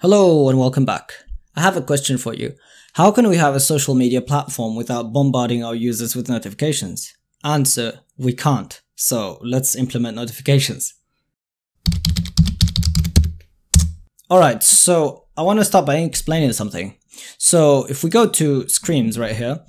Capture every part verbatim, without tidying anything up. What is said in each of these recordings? Hello and welcome back. I have a question for you. How can we have a social media platform without bombarding our users with notifications? Answer, we can't. So let's implement notifications. Alright, so I want to start by explaining something. So if we go to screams right here,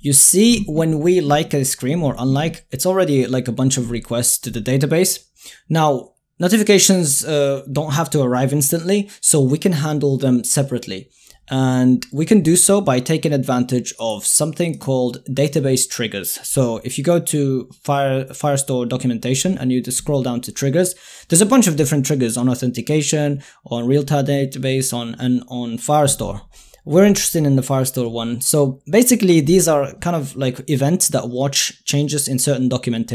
you see when we like a scream or unlike, it's already like a bunch of requests to the database. Now, notifications uh, don't have to arrive instantly, so we can handle them separately. And we can do so by taking advantage of something called database triggers. So if you go to Fire, Firestore documentation and you just scroll down to triggers, there's a bunch of different triggers on authentication, on real-time database, on and on Firestore. We're interested in the Firestore one. So basically these are kind of like events that watch changes in certain documents,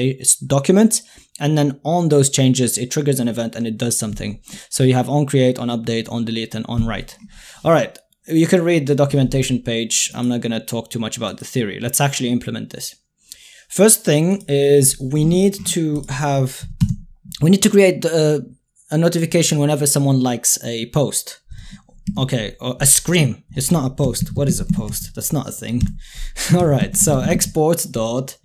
and then on those changes, it triggers an event and it does something. So you have on create, on update, on delete, and on write. All right, you can read the documentation page. I'm not gonna talk too much about the theory. Let's actually implement this. First thing is we need to have, we need to create a, a notification whenever someone likes a post. Okay, a scream. It's not a post. What is a post? That's not a thing. All right, so export dot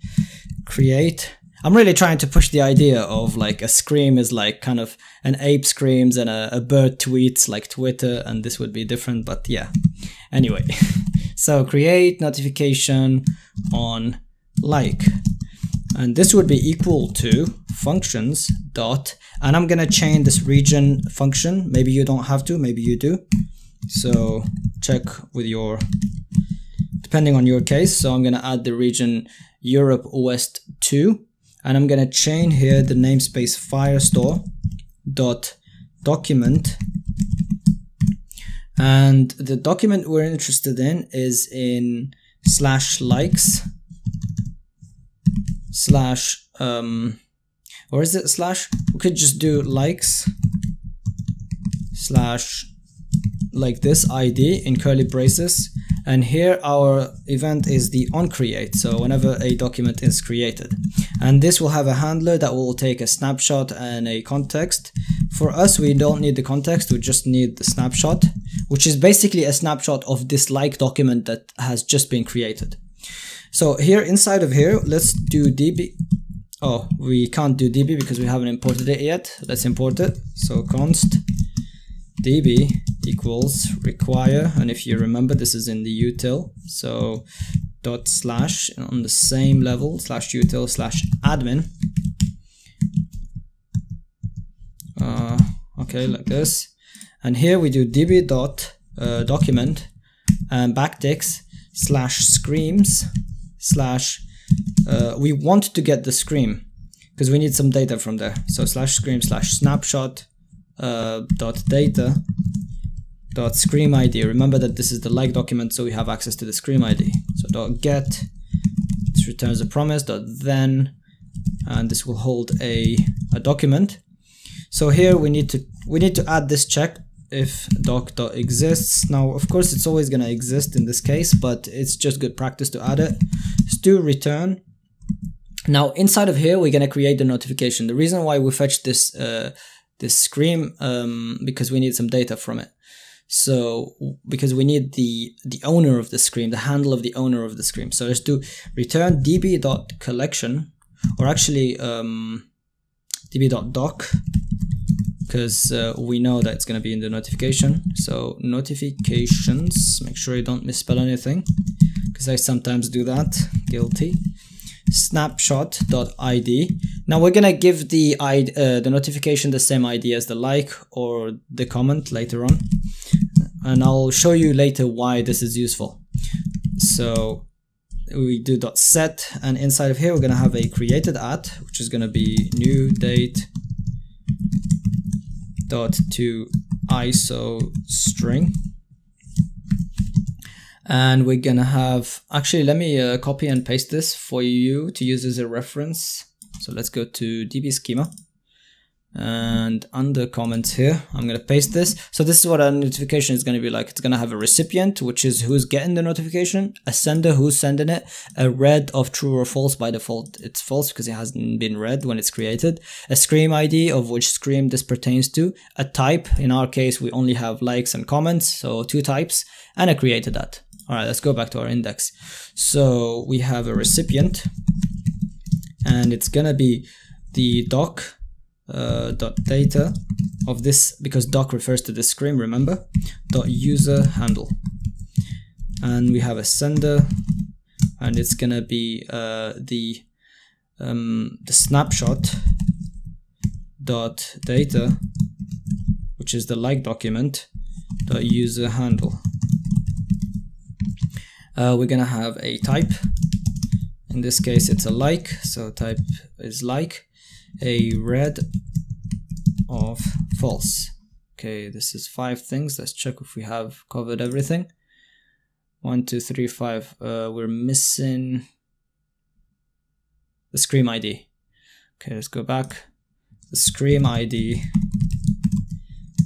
create. I'm really trying to push the idea of like a scream is like kind of an ape screams and a, a bird tweets like Twitter, and this would be different, but yeah. Anyway, so create notification on like, and this would be equal to functions dot, and I'm gonna chain this region function. Maybe you don't have to, maybe you do. So check with your, depending on your case. So I'm gonna add the region Europe West two, and I'm gonna chain here the namespace Firestore dot document, and the document we're interested in is in slash likes slash um or is it slash? We could just do likes slash like this I D in curly braces, and here our event is the on create, so whenever a document is created, and this will have a handler that will take a snapshot and a context. For us, we don't need the context, we just need the snapshot, which is basically a snapshot of this like document that has just been created. So here inside of here, let's do db. Oh, we can't do db because we haven't imported it yet. Let's import it. So const db equals require, and if you remember, this is in the util, so dot slash on the same level slash util slash admin, uh, okay, like this, and here we do db dot uh, document and backticks slash screams slash uh, we want to get the scream because we need some data from there, so slash scream slash snapshot uh, dot data dot scream I D. Remember that this is the like document, so we have access to the scream I D. So dot get, this returns a promise, dot then, and this will hold a, a document. So here we need to we need to add this check if doc dot exists. Now of course it's always gonna exist in this case, but it's just good practice to add it. Do return. Now inside of here we're gonna create the notification. The reason why we fetched this uh, this scream um, because we need some data from it. So because we need the the owner of the scream, the handle of the owner of the scream. So let's do return db.collection, or actually um, db.doc, because uh, we know that it's going to be in the notification. So notifications, make sure you don't misspell anything because I sometimes do that, guilty. Snapshot.id. Now we're going to give the I D, uh, the notification the same I D as the like or the comment later on, and I'll show you later why this is useful. So we do dot set, and inside of here we're going to have a created at, which is going to be new date dot to I S O string, and we're gonna have, actually let me uh, copy and paste this for you to use as a reference. So let's go to db schema and under comments here, I'm going to paste this. So this is what our notification is going to be like. It's going to have a recipient, which is who's getting the notification, a sender, who's sending it, a read of true or false. By default, it's false because it hasn't been read when it's created, a scream I D of which scream this pertains to, a type. In our case, we only have likes and comments, so two types, and I created that. All right, let's go back to our index. So we have a recipient, and it's going to be the doc Uh, dot data of this, because doc refers to the scream, remember, dot user handle, and we have a sender, and it's gonna be uh, the um, the snapshot dot data, which is the like document, dot user handle. Uh, we're gonna have a type. In this case, it's a like, so type is like. A read of false. Okay, this is five things. Let's check if we have covered everything. One, two, three, five. Uh, we're missing the scream I D. Okay, let's go back. The scream I D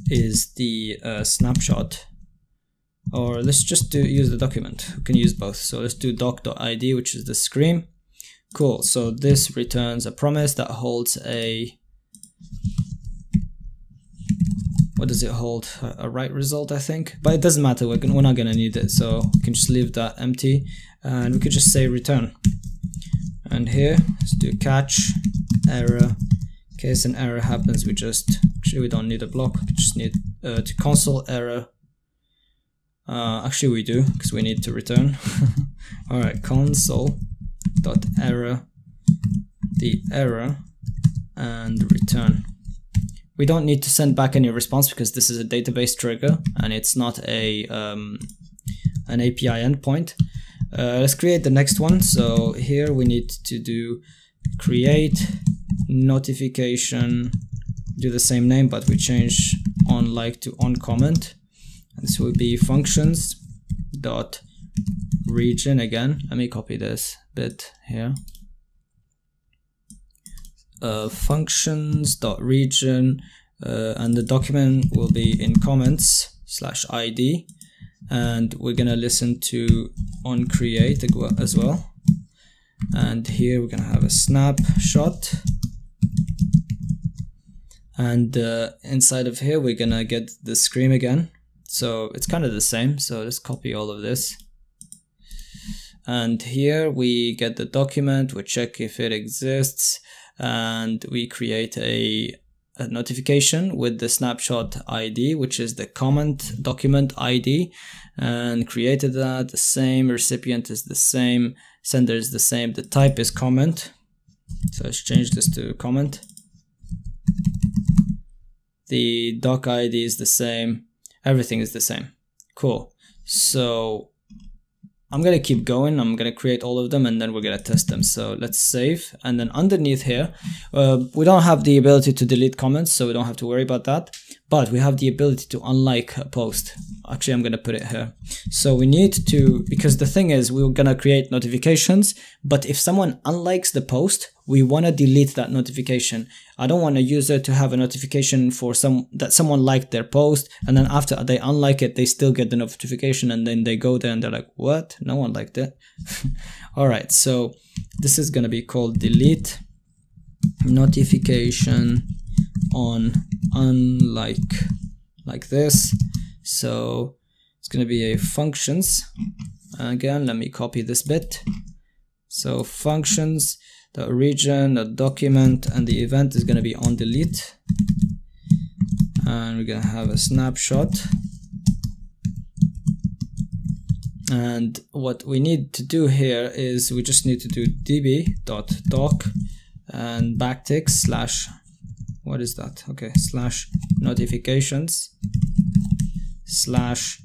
is the uh, snapshot, or let's just do use the document. We can use both. So let's do doc.id, which is the scream. Cool, so this returns a promise that holds a, what does it hold? A, a right result, I think, but it doesn't matter, we're, gonna, we're not gonna need it, so we can just leave that empty, and we could just say return. And here, let's do catch, error, in case an error happens, we just, actually we don't need a block, we just need uh, to console error, uh, actually we do, because we need to return. All right, console. Dot error, the error, and return. We don't need to send back any response because this is a database trigger and it's not a um, an A P I endpoint. Uh, let's create the next one. So here we need to do create notification. Do the same name, but we change on like to on comment. And this will be functions dot region again. Let me copy this bit here. Uh, functions dot region, uh, and the document will be in comments slash I D, and we're gonna listen to on create as well. And here we're gonna have a snapshot, and uh, inside of here we're gonna get the scream again. So it's kind of the same. So let's copy all of this. And here we get the document, we check if it exists, and we create a, a notification with the snapshot I D, which is the comment document I D, and created that, the same, recipient is the same, sender is the same, the type is comment, so let's change this to comment. The doc I D is the same, everything is the same. Cool, so I'm gonna keep going, I'm gonna create all of them and then we're gonna test them. So let's save, and then underneath here, uh, we don't have the ability to delete comments, so we don't have to worry about that, but we have the ability to unlike a post. Actually, I'm gonna put it here. So we need to, because the thing is, we we're gonna create notifications, but if someone unlikes the post, we wanna delete that notification. I don't want a user to have a notification for some that someone liked their post, and then after they unlike it, they still get the notification, and then they go there and they're like, what? No one liked it. All right, so this is gonna be called delete notification on unlike, like this. So it's gonna be a functions. Again, let me copy this bit. So functions. The region, the document, and the event is going to be on delete, and we're going to have a snapshot. And what we need to do here is we just need to do db.doc and backtick slash, what is that? Okay, slash notifications slash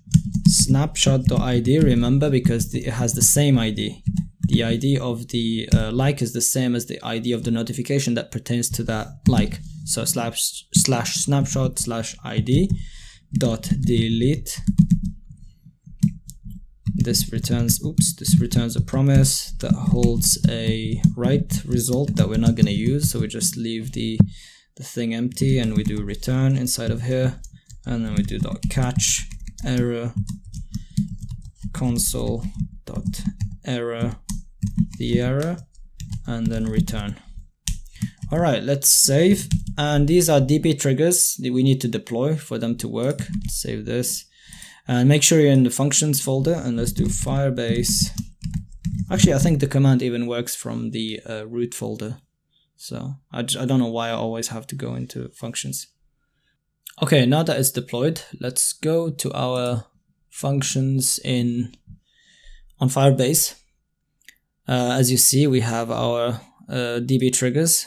snapshot.id, remember, because the, it has the same I D. The I D of the uh, like is the same as the I D of the notification that pertains to that like. So slash, slash snapshot slash I D dot delete. This returns, oops, this returns a promise that holds a right result that we're not going to use. So we just leave the, the thing empty, and we do return inside of here, and then we do dot catch error console dot error the error, and then return. All right, let's save. And these are D B triggers that we need to deploy for them to work. Save this and make sure you're in the functions folder, and let's do Firebase. Actually, I think the command even works from the uh, root folder. So I, I don't know why I always have to go into functions. Okay, now that it's deployed, let's go to our functions in on Firebase. Uh, as you see, we have our uh, D B triggers.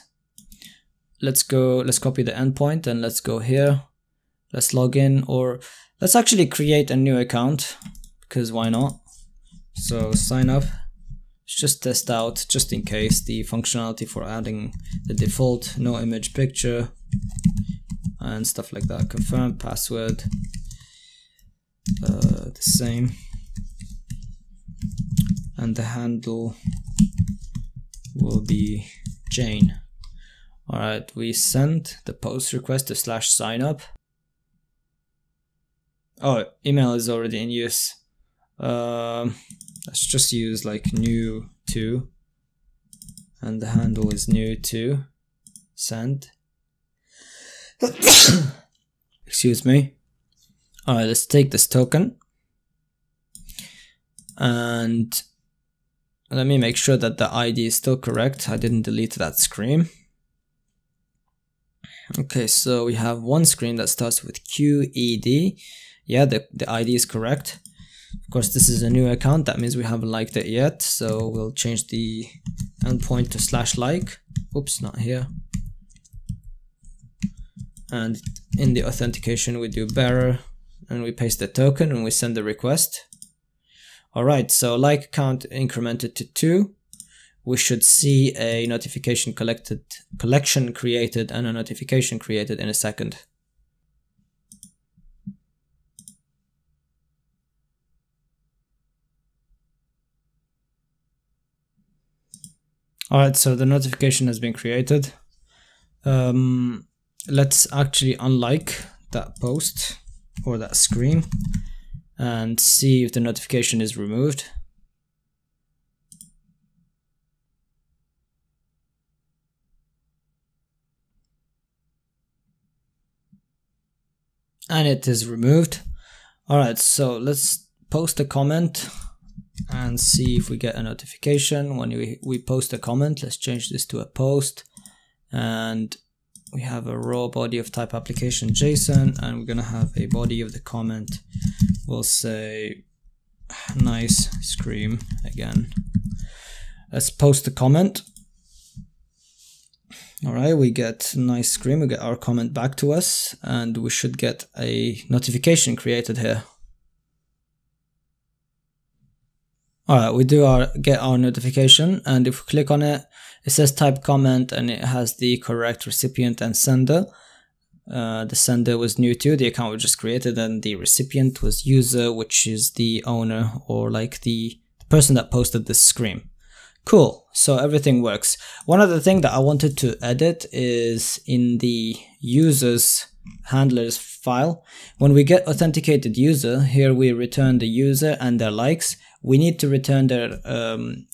Let's go, let's copy the endpoint and let's go here. Let's log in, or let's actually create a new account, because why not? So sign up. Let's just test out, just in case, the functionality for adding the default no image picture and stuff like that. Confirm password, uh, the same, and the handle will be Jane. All right, we sent the post request to slash sign up. Oh, email is already in use. Um, let's just use like new to, and the handle is new to send. Excuse me. All right, let's take this token and let me make sure that the I D is still correct. I didn't delete that screen. Okay, so we have one screen that starts with Q E D. Yeah, the, the I D is correct. Of course, this is a new account. That means we haven't liked it yet. So we'll change the endpoint to slash like. Oops, not here. And in the authentication, we do bearer, and we paste the token, and we send the request. All right, so like count incremented to two. We should see a notification collected, collection created, and a notification created in a second. All right, so the notification has been created. Um, let's actually unlike that post or that screen and see if the notification is removed. And it is removed. All right, so let's post a comment and see if we get a notification. When we, we post a comment, let's change this to a post. And we have a raw body of type application JSON, and we're gonna have a body of the comment. We'll say, nice scream again. Let's post a comment. All right, we get nice scream, we get our comment back to us, and we should get a notification created here. All right, we do our get our notification, and if we click on it, it says type comment, and it has the correct recipient and sender. Uh, the sender was new to, the account we just created, and the recipient was user, which is the owner, or like the person that posted this scream. Cool, so everything works. One other thing that I wanted to edit is in the users handlers file. When we get authenticated user, here we return the user and their likes. We need to return their um,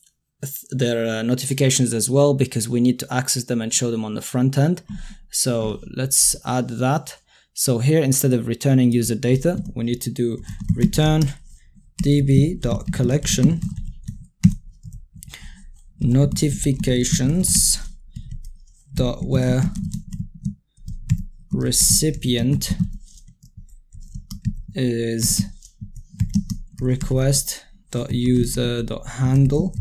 their uh, notifications as well, because we need to access them and show them on the front end. So let's add that. So here, instead of returning user data, we need to do return db.collection notifications dot where recipient is request dot user dot handle,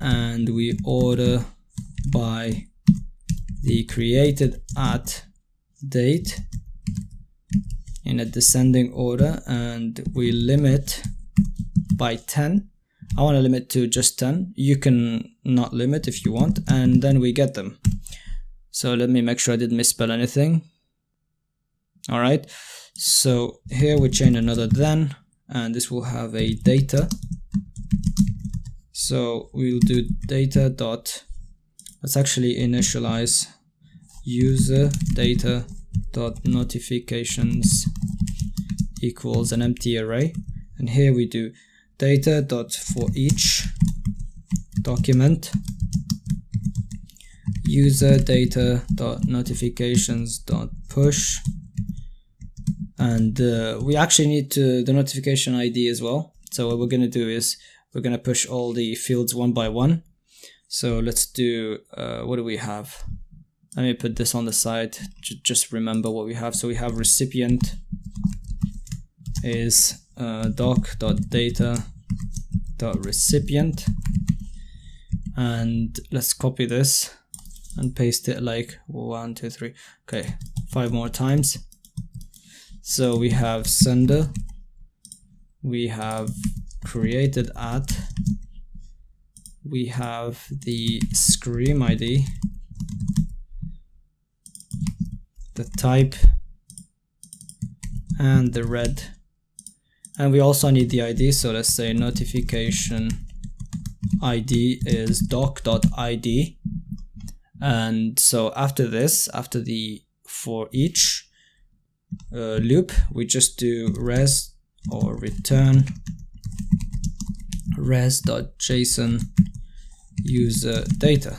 and we order by the created at date in a descending order, and we limit by ten. I want to limit to just ten. You can not limit if you want, and then we get them. So let me make sure I didn't misspell anything. All right, so here we chain another then, and this will have a data. So we'll do data dot, let's actually initialize user data dot notifications equals an empty array, and here we do data dot for each document user data dot notifications dot push, and uh, we actually need to the notification I D as well. So what we're going to do is we're going to push all the fields one by one. So let's do, uh, what do we have? Let me put this on the side to just remember what we have. So we have recipient is uh, doc.data.recipient, and let's copy this and paste it like one, two, three. Okay, five more times. So we have sender, we have created at, we have the scream I D, the type, and the red, and we also need the I D. So let's say notification I D is doc.id, and so after this, after the for each uh, loop, we just do res or return res.json user data,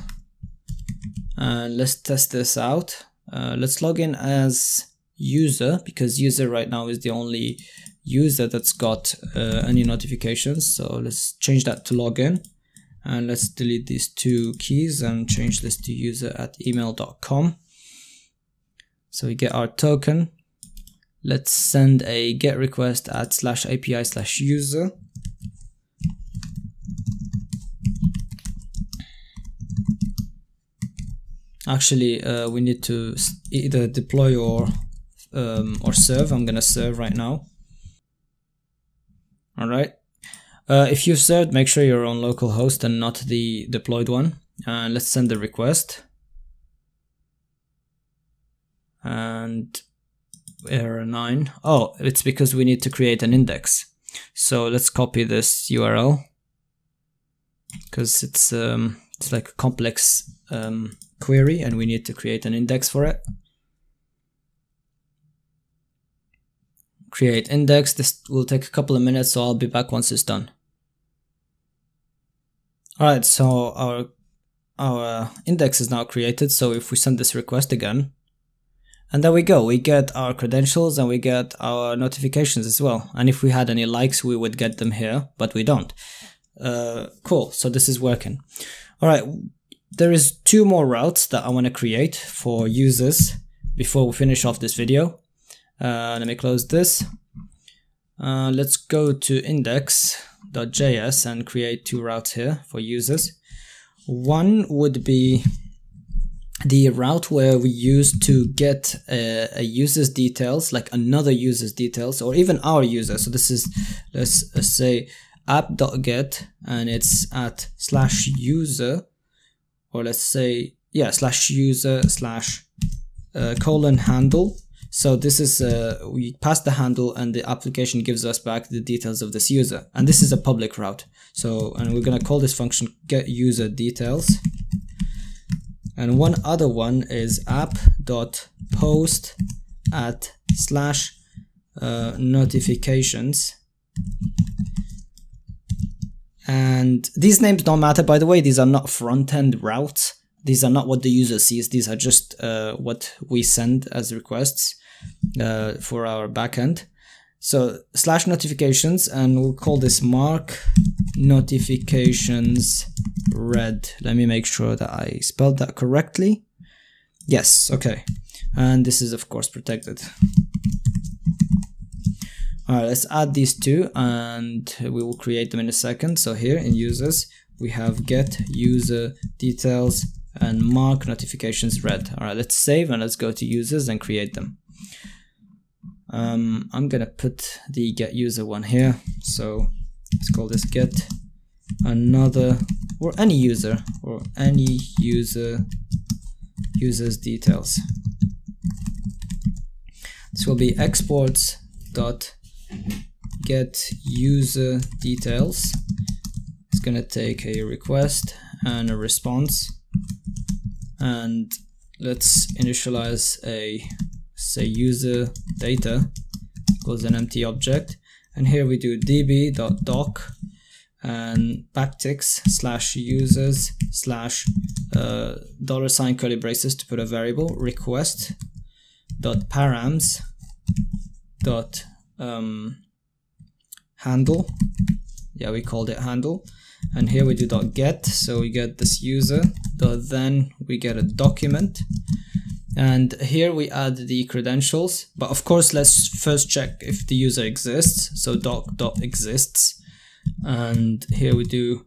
and let's test this out. Uh, let's log in as user, because user right now is the only user that's got uh, any notifications. So let's change that to login, and let's delete these two keys and change this to user at email dot com. So we get our token. Let's send a get request at slash api slash user. Actually, uh, we need to either deploy or um, or serve. I'm gonna serve right now. All right. Uh, if you've served, make sure you're on local host and not the deployed one. And uh, let's send the request. And error nine. Oh, it's because we need to create an index. So let's copy this U R L because it's um, it's like a complex Um, query, and we need to create an index for it. Create index. This will take a couple of minutes, so I'll be back once it's done. All right, so our our index is now created. So if we send this request again, and there we go, we get our credentials and we get our notifications as well. And if we had any likes, we would get them here, but we don't. Uh, cool. So this is working. All right. There is two more routes that I want to create for users before we finish off this video. Uh, let me close this. Uh, let's go to index dot J S and create two routes here for users. One would be the route where we use to get a, a user's details, like another user's details, or even our user. So this is, let's say app dot get, and it's at slash user. Or let's say, yeah, slash user slash uh, colon handle. So this is, uh, we pass the handle and the application gives us back the details of this user. And this is a public route. So, and we're gonna call this function get user details. And one other one is app.post at slash uh, notifications. And these names don't matter, by the way. These are not front-end routes. These are not what the user sees. These are just uh, what we send as requests uh, for our backend. So slash notifications, and we'll call this mark notifications red. Let me make sure that I spelled that correctly. Yes, okay. And this is of course protected. All right, let's add these two and we will create them in a second. So here in users, we have get user details and mark notifications red. All right, let's save and let's go to users and create them. Um, I'm gonna put the get user one here. So let's call this get another or any user or any user user's details. This will be exports dot get user details. It's gonna take a request and a response, and let's initialize a, say, user data equals an empty object, and here we do db.doc and backticks slash users slash uh, dollar sign curly braces to put a variable request dot params dot um, handle. Yeah, we called it handle, and here we do dot get, so we get this user dot then we get a document, and here we add the credentials. But of course, let's first check if the user exists. So doc dot exists, and here we do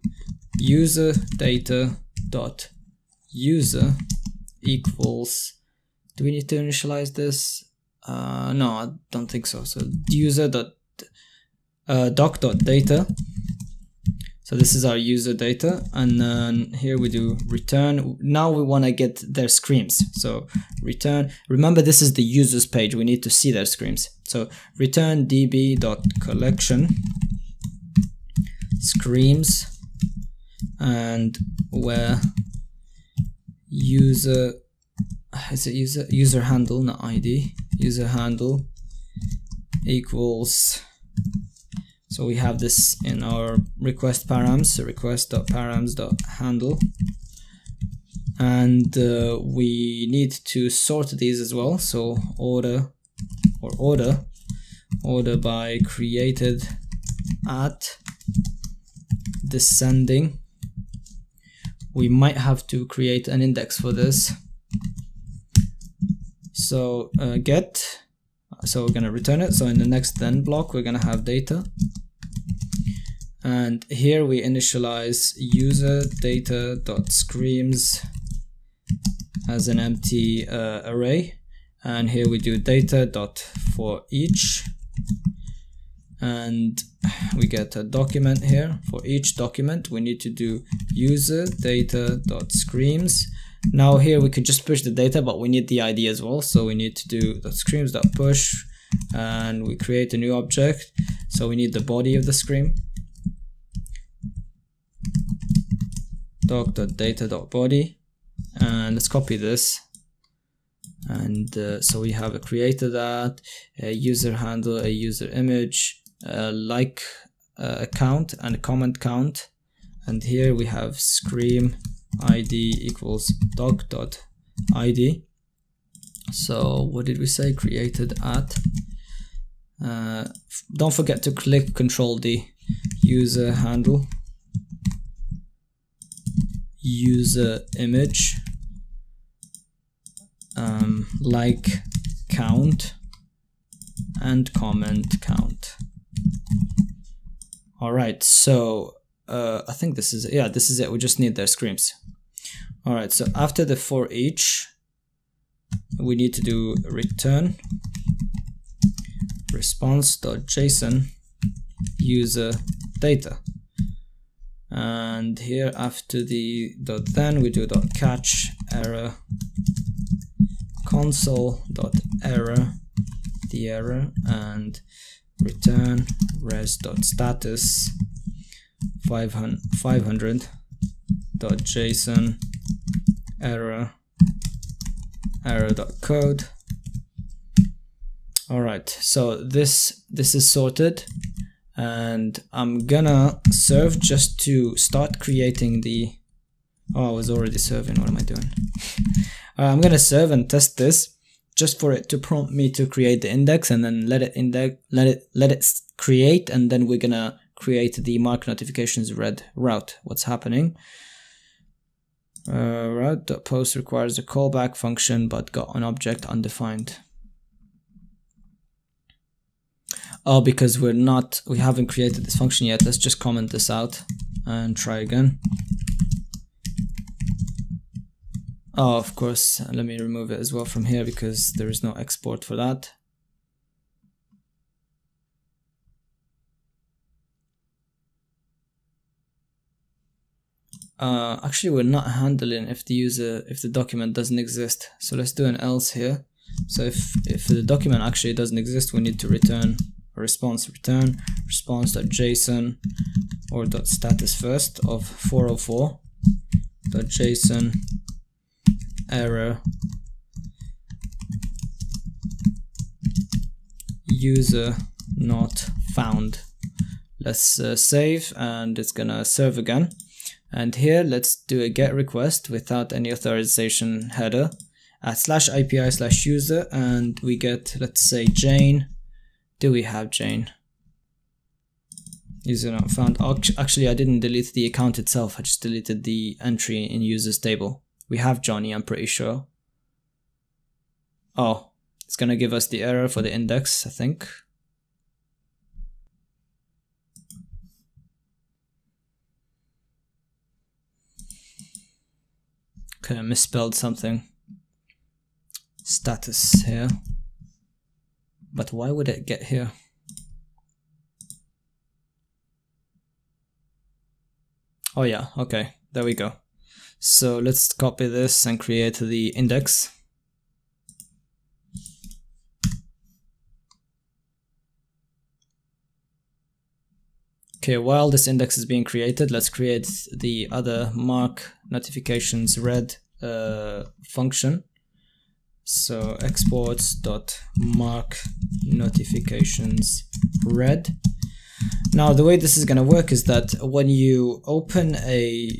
user data dot user equals, do we need to initialize this? Uh, no, I don't think so. So user dot uh, doc dot data. So this is our user data, and then here we do return. Now we want to get their screams. So return, remember this is the users page, we need to see their screams. So return db.collection screams, and where user, is it user, user handle, not I D, user handle equals, so we have this in our request params, so request.params.handle, and uh, we need to sort these as well. So order or order order by created at descending. We might have to create an index for this. So uh, get, so we're gonna return it. So in the next then block, we're gonna have data. And here we initialize user data dot screams as an empty uh, array, and here we do data dot for each, and we get a document here. For each document, we need to do user data dot screams. Now here we could just push the data, but we need the I D as well. So we need to do dot screams dot push, and we create a new object. So we need the body of the scream. doc.data.body, and let's copy this, and uh, so we have a created at, a user handle, a user image, a like uh, account, and a comment count, and here we have scream I D equals doc.id. So what did we say? Created at, uh, don't forget to click Control D, user handle, user image, um, like count, and comment count. All right, so uh, I think this is, yeah, this is it. We just need their screams. All right, so after the for each, we need to do return response.json user data. And here after the dot then we do dot catch error console dot error, the error, and return res dot status five hundred dot json error error dot code. All right, so this this is sorted. And I'm gonna serve just to start creating the, oh, I was already serving, what am I doing? uh, I'm gonna serve and test this just for it to prompt me to create the index, and then let it index, let it let it create, and then we're gonna create the mark notifications red route. What's happening? Uh, route.post requires a callback function but got an object undefined. Oh, because we're not, we haven't created this function yet. Let's just comment this out and try again. Oh, of course, let me remove it as well from here because there is no export for that. Uh, actually, we're not handling if the user, if the document doesn't exist. So let's do an else here. So if, if the document actually doesn't exist, we need to return response, return response.json or .status first of four oh four.json error user not found. Let's uh, save, and it's gonna serve again. And here let's do a GET request without any authorization header at slash A P I slash user, and we get, let's say, Jane. Do we have Jane? User not found. Actually, I didn't delete the account itself, I just deleted the entry in users table. We have Johnny, I'm pretty sure. Oh, it's gonna give us the error for the index, I think. Okay, I misspelled something. Status here. But why would it get here? Oh yeah, okay, there we go. So let's copy this and create the index. Okay, while this index is being created, let's create the other mark notifications read uh, function. So exports.markNotificationsRead. Now the way this is going to work is that when you open a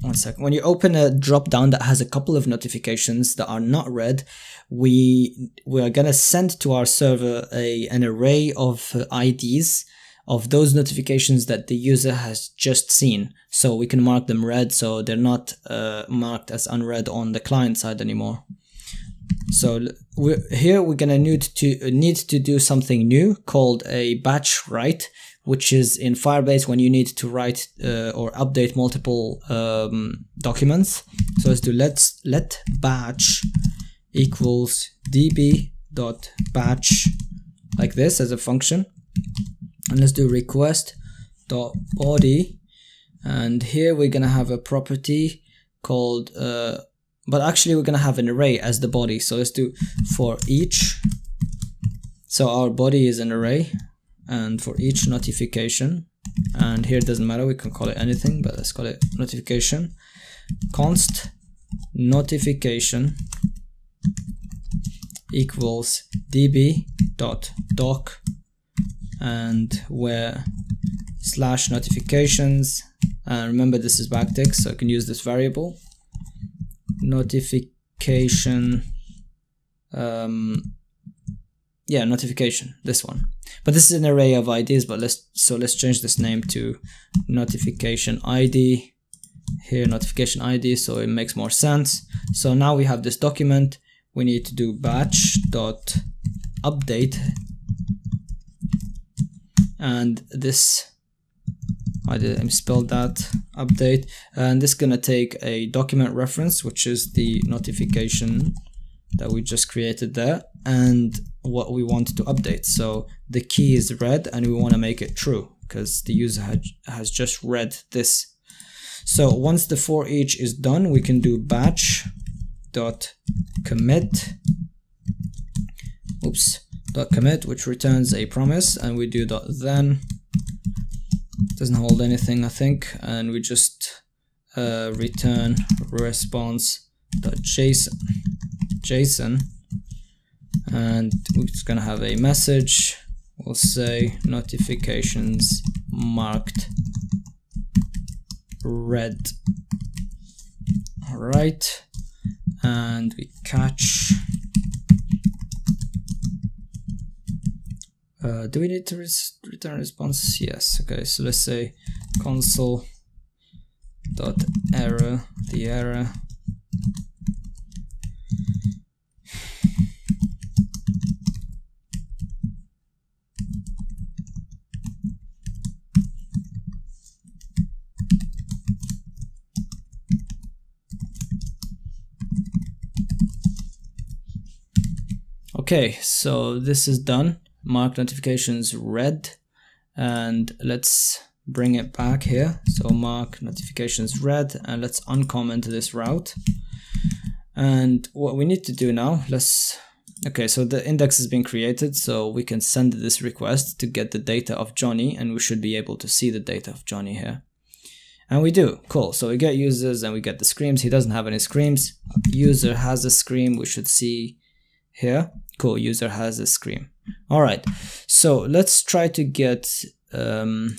one second when you open a drop down that has a couple of notifications that are not read, we we are going to send to our server a an array of I Ds of those notifications that the user has just seen, so we can mark them read, so they're not uh, marked as unread on the client side anymore. So we're, here we're gonna need to need to do something new called a batch write, which is in Firebase when you need to write uh, or update multiple um, documents. So let's do let's let batch equals db dot batch like this as a function. And let's do request.body, and here we're gonna have a property called uh, but actually we're gonna have an array as the body, so let's do for each. So our body is an array, and for each notification, and here it doesn't matter, we can call it anything, but let's call it notification, const notification equals db.doc and where slash notifications, and remember this is backtick, so I can use this variable notification um yeah notification, this one, but this is an array of I Ds, but let's so let's change this name to notification I D here, notification I D, so it makes more sense. So now we have this document, we need to do batch dot update, and this I did I misspelled that update, and this is gonna take a document reference, which is the notification that we just created there, and what we want to update. So the key is read, and we want to make it true because the user had, has just read this. So once the for each is done, we can do batch dot commit oops dot commit, which returns a promise, and we do dot then, doesn't hold anything I think, and we just uh, return response dot json json, and we're just gonna have a message, we'll say notifications marked red. All right, and we catch. Uh, do we need to res return response? Yes. Okay, so let's say console dot error, the error, okay, so this is done. Mark notifications read, and let's bring it back here. So mark notifications read, and let's uncomment this route. And what we need to do now, let's okay, so the index has been created, so we can send this request to get the data of Johnny, and we should be able to see the data of Johnny here. And we do, cool. So we get users and we get the screams. He doesn't have any screams. User has a scream, we should see here. Cool, user has a scream. All right, so let's try to get, um,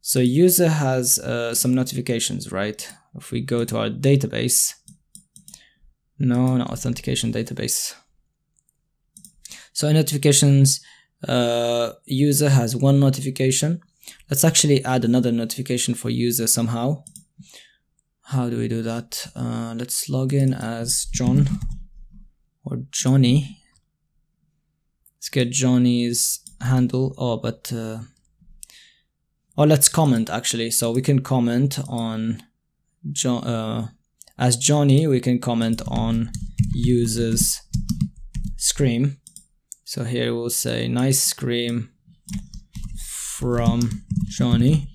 so user has uh, some notifications, right? If we go to our database, no, not authentication database. So in notifications, uh, user has one notification. Let's actually add another notification for user somehow. How do we do that? Uh, let's log in as John or Johnny. Let's get Johnny's handle. Oh, but, uh, or let's comment actually. So we can comment on John, uh, as Johnny, we can comment on user's scream. So here we'll say nice scream from Johnny,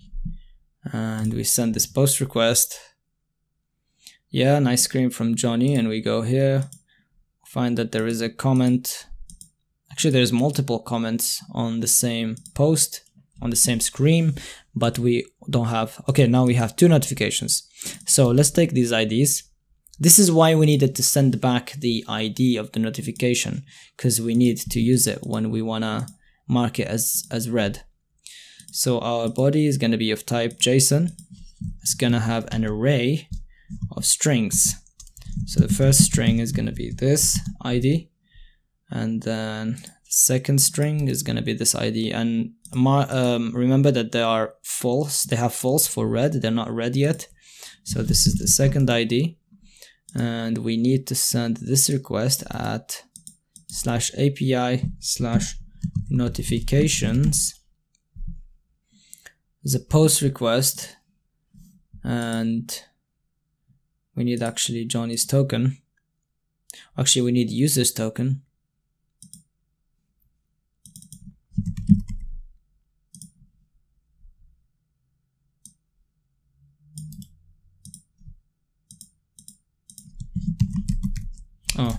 and we send this post request. Yeah, nice scream from Johnny, and we go here, find that there is a comment. Actually, there's multiple comments on the same post, on the same scream, but we don't have, okay, now we have two notifications. So let's take these I Ds. This is why we needed to send back the I D of the notification, because we need to use it when we wanna mark it as, as red. So our body is gonna be of type JSON. It's gonna have an array of strings. So the first string is gonna be this I D, and then second string is going to be this I D, and um, remember that they are false, they have false for red, they're not red yet. So this is the second I D, and we need to send this request at slash A P I slash notifications. There's a post request, and we need actually Johnny's token, actually we need user's token. Oh.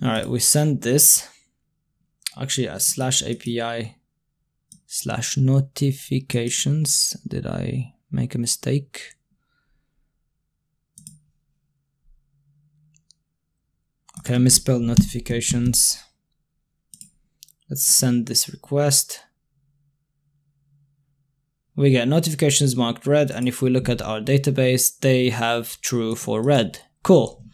All right, we send this actually as slash A P I slash notifications. Did I make a mistake? Okay, I misspelled notifications. Let's send this request. We get notifications marked red, and if we look at our database, they have true for red. Cool.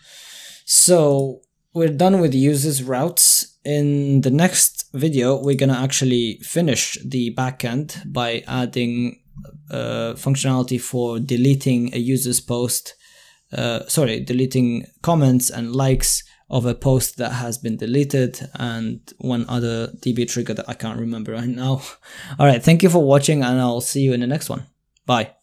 So we're done with users routes. In the next video, we're gonna actually finish the backend by adding uh, functionality for deleting a user's post, uh, sorry, deleting comments and likes of a post that has been deleted, and one other D B trigger that I can't remember right now. All right, thank you for watching, and I'll see you in the next one. Bye.